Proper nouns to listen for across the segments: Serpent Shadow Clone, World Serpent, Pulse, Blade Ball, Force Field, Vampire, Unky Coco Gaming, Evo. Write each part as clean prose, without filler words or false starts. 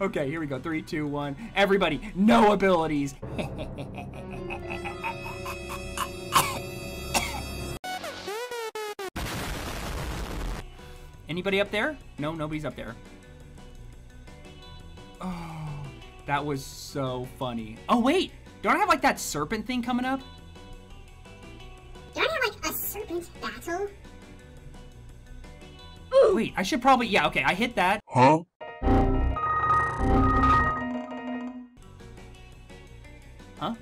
Okay, here we go. 3, 2, 1. Everybody, no abilities. Anybody up there? No, nobody's up there. Oh, that was so funny. Oh, wait. Don't I have, like, that serpent thing coming up? Don't I have, like, a serpent battle? Ooh. Wait, I should probably... Yeah, okay, I hit that. Huh? Huh?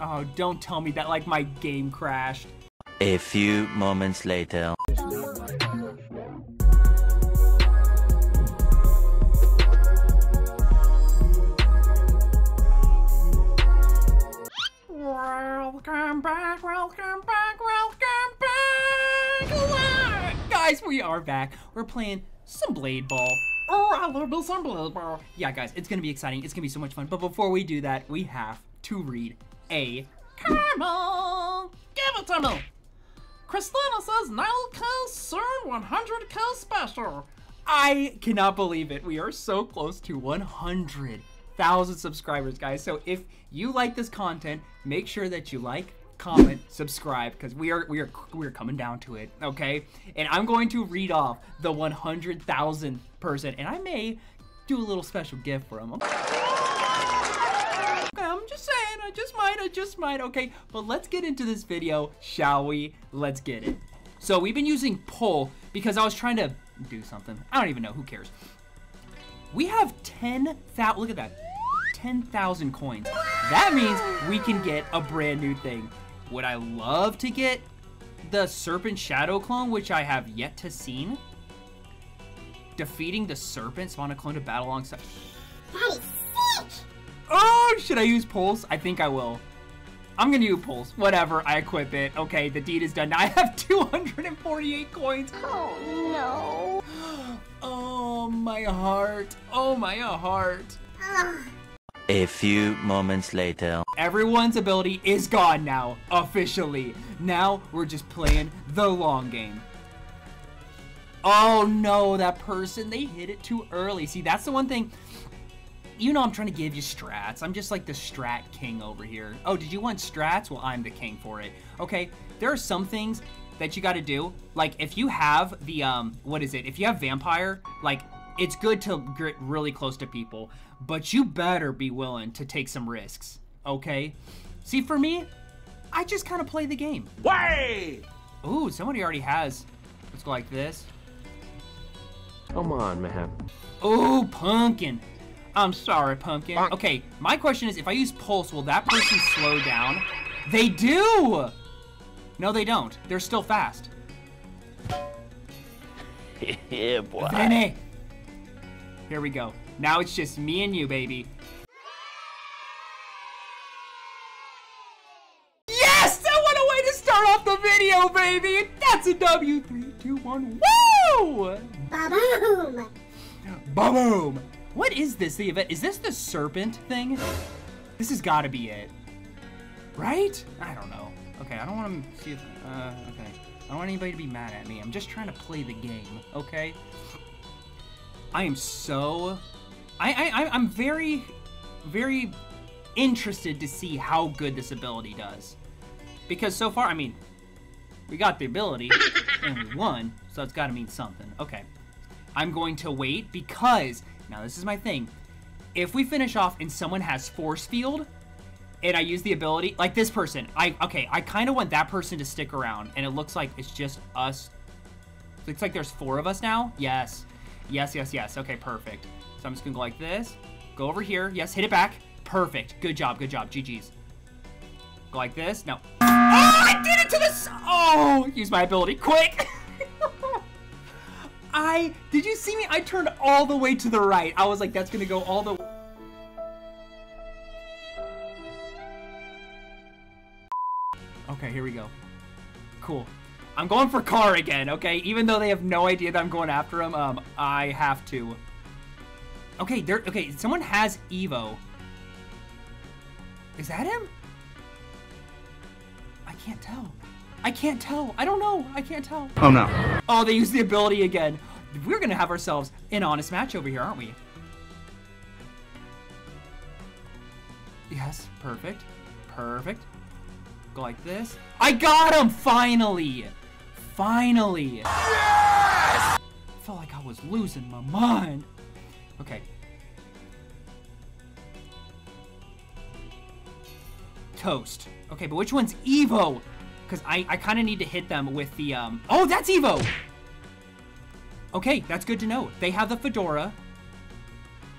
Oh, don't tell me that, like, my game crashed. A few moments later... Welcome back! Guys, we are back. We're playing some Blade Ball. Oh, I love some Blade Ball. Yeah, guys, it's gonna be exciting. It's gonna be so much fun. But before we do that, we have to read a comment. Give it to me. Christina says, "Nileco CERN 100K special." I cannot believe it. We are so close to 100,000 subscribers, guys. So if you like this content, make sure that you like, comment, subscribe, because we're coming down to it, okay? And I'm going to read off the 100,000th person, and I may do a little special gift for them. Okay, I'm just saying, I just might, okay? But let's get into this video, shall we? Let's get it. So we've been using Pulse because I was trying to do something. I don't even know, who cares? We have 10,000, look at that, 10,000 coins. That means we can get a brand new thing. Would I love to get the Serpent Shadow Clone, which I have yet to see? Defeating the Serpent, spawn a clone to battle alongside. That is sick! Oh, should I use Pulse? I think I will. I'm gonna use Pulse, whatever, I equip it. Okay, the deed is done. Now I have 248 coins. Oh no. Oh, my heart. Oh, my heart. A few moments later. Everyone's ability is gone now, officially. Now we're just playing the long game. Oh no, that person, they hit it too early. See, that's the one thing. You know I'm trying to give you strats. I'm just like the strat king over here. Oh, did you want strats? Well, I'm the king for it. Okay, there are some things that you gotta do. Like if you have the, what is it? If you have Vampire, like, it's good to get really close to people, but you better be willing to take some risks, okay? See, for me, I just kind of play the game. Way! Ooh, somebody already has. Let's go like this. Come on, man. Ooh, Pumpkin. I'm sorry, Pumpkin. Okay, my question is, if I use Pulse, will that person slow down? They do! No, they don't. They're still fast. Yeah, boy. Vene. Here we go. Now it's just me and you, baby. Yes! That went a way to start off the video, baby! That's a W. 3, 2, 1. Woo! Ba-boom! Ba-boom! What is this, the event? Is this the serpent thing? This has got to be it. Right? I don't know. Okay, I don't want to see if... okay. I don't want anybody to be mad at me. I'm just trying to play the game, okay? I am so, I'm very, very interested to see how good this ability does. Because so far, I mean, we got the ability and we won, so it's gotta mean something. Okay, I'm going to wait because, now this is my thing. If we finish off and someone has Force Field and I use the ability, like this person, I kinda want that person to stick around and it looks like it's just us. Looks like there's 4 of us now, yes. Yes, yes, yes. Okay, perfect. So I'm just gonna go like this. Go over here. Yes, hit it back. Perfect. Good job, good job. GG's. Go like this. No. Oh, I did it to the... Oh, use my ability. Quick. Did you see me? I turned all the way to the right. I was like, that's gonna go all the... Okay, here we go. Cool. I'm going for Carr again, okay? Even though they have no idea that I'm going after him, I have to. Okay, okay, someone has Evo. Is that him? I can't tell. I can't tell. I don't know. I can't tell. Oh, no. Oh, they used the ability again. We're going to have ourselves an honest match over here, aren't we? Yes, perfect. Perfect. Go like this. I got him, finally! Finally! Yes! I felt like I was losing my mind. Okay. Toast. Okay, but which one's Evo? Because I kind of need to hit them with the, Oh, that's Evo! Okay, that's good to know. They have the fedora.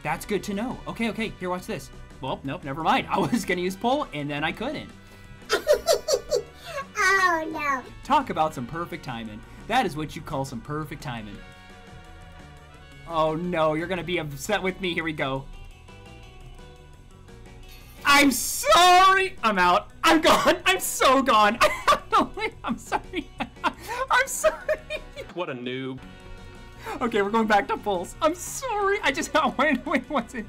That's good to know. Okay, okay, here, watch this. Well, nope, never mind. I was gonna use Pole, and then I couldn't. Oh, no. Talk about some perfect timing. That is what you call some perfect timing. Oh, no, you're gonna be upset with me. Here we go. I'm sorry! I'm out. I'm gone. I'm so gone. I'm sorry. I'm sorry. What a noob. Okay, we're going back to Pulse. I'm sorry. I just wanted to wait. What's it?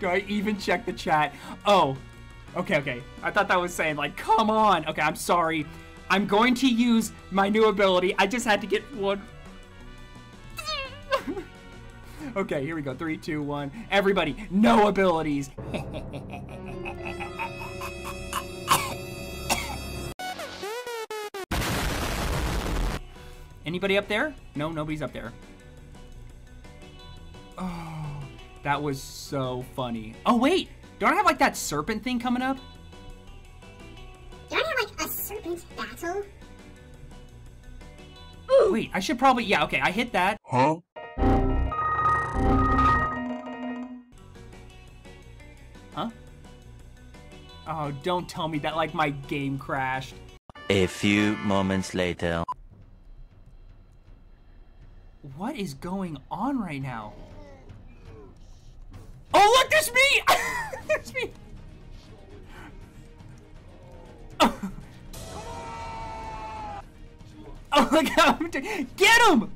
Do I even check the chat? Oh. Okay, okay. I thought that was saying, like, come on. Okay, I'm sorry. I'm going to use my new ability. I just had to get one. Okay, here we go. 3, 2, 1. Everybody, no abilities. Anybody up there? No, nobody's up there. Oh, that was so funny. Oh, wait. Don't I have, like, that serpent thing coming up? Don't I have, like, a serpent battle? Ooh. Wait, I should probably... Yeah, okay, I hit that. Huh? Huh? Oh, don't tell me that, like, my game crashed. A few moments later. What is going on right now? Oh, look, there's me! There's me! Oh. Oh, look how I'm doing. Get him!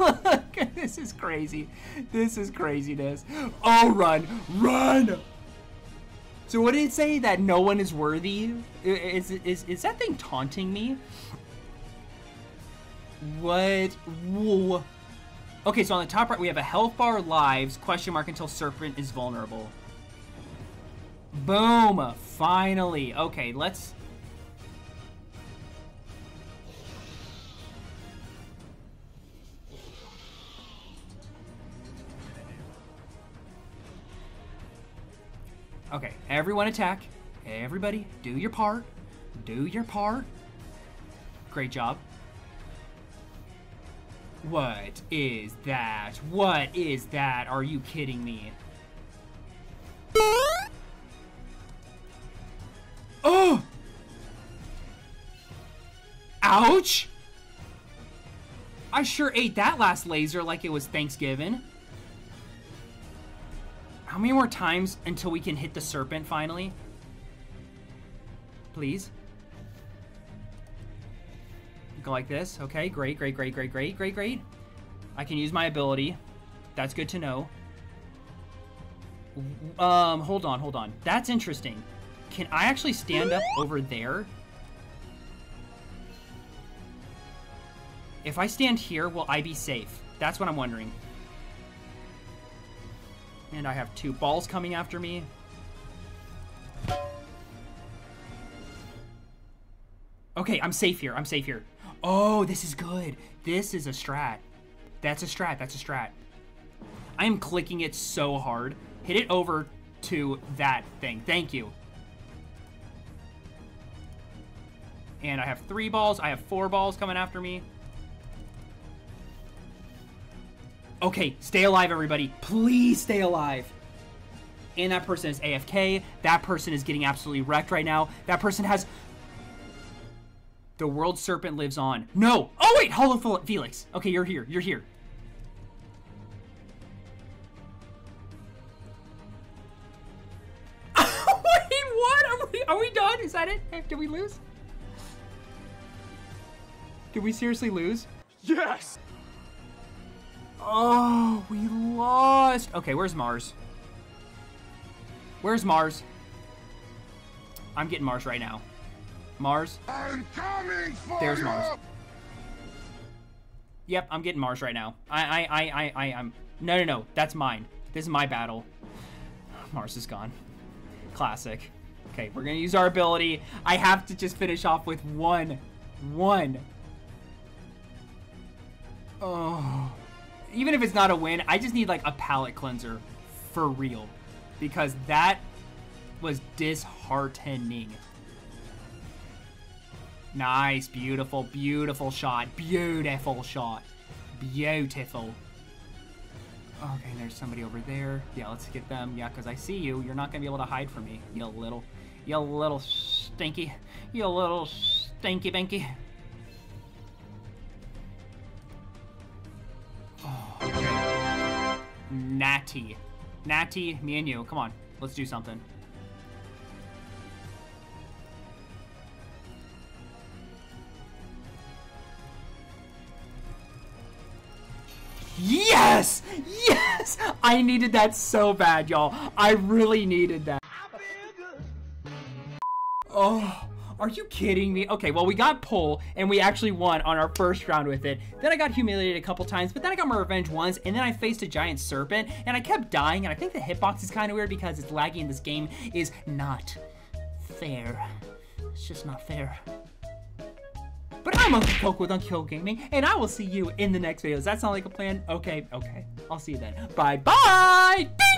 Look, this is crazy. This is craziness. Oh, run! Run! So what did it say? That no one is worthy? Is that thing taunting me? What? Whoa. Okay, so on the top right, we have a health bar, lives, question mark, until Serpent is vulnerable. Boom! Finally. Okay, let's... Okay, everyone attack. Everybody, do your part. Do your part. Great job. What is that? What is that? Are you kidding me? Oh! Ouch! I sure ate that last laser like it was Thanksgiving. How many more times until we can hit the serpent finally? Please. Go like this. Okay, great, great, great, great, great, great, great. I can use my ability. That's good to know. Hold on, hold on. That's interesting. Can I actually stand up over there? If I stand here, will I be safe? That's what I'm wondering. And I have 2 balls coming after me. Okay, I'm safe here. I'm safe here. Oh, this is good. This is a strat. That's a strat. That's a strat. I am clicking it so hard. Hit it over to that thing. Thank you. And I have 3 balls. I have 4 balls coming after me. Okay, stay alive, everybody. Please stay alive. And that person is AFK. That person is getting absolutely wrecked right now. That person has... The World Serpent lives on. No! Oh, wait! Hollow Felix. Okay, you're here. You're here. Wait, what? Are we done? Is that it? Did we lose? Did we seriously lose? Yes! Oh, we lost. Okay, where's Mars? Where's Mars? I'm getting Mars right now. Mars. I'm coming for you. There's Mars. Yep, I'm getting Mars right now. I'm... No, no, no. That's mine. This is my battle. Mars is gone. Classic. Okay, we're gonna use our ability. I have to just finish off with one. Oh. Even if it's not a win, I just need, like, a palate cleanser. For real. Because that was disheartening. Nice. Beautiful. Beautiful shot. Beautiful shot. Beautiful. Okay, there's somebody over there. Yeah, let's get them. Yeah, because I see you. You're not going to be able to hide from me. You little stinky. You little stinky binky. Oh, okay. Natty. Natty, me and you. Come on. Let's do something. Yes! Yes! I needed that so bad, y'all. I really needed that. Oh, are you kidding me? Okay, well, we got pull, and we actually won on our first round with it. Then I got humiliated a couple times, but then I got my revenge once, and then I faced a giant serpent, and I kept dying, and I think the hitbox is kind of weird because it's laggy, and this game is not fair. It's just not fair. But I'm Unky Coco with Unky Coco Gaming, and I will see you in the next video. Does that sound like a plan? Okay. I'll see you then. Bye-bye!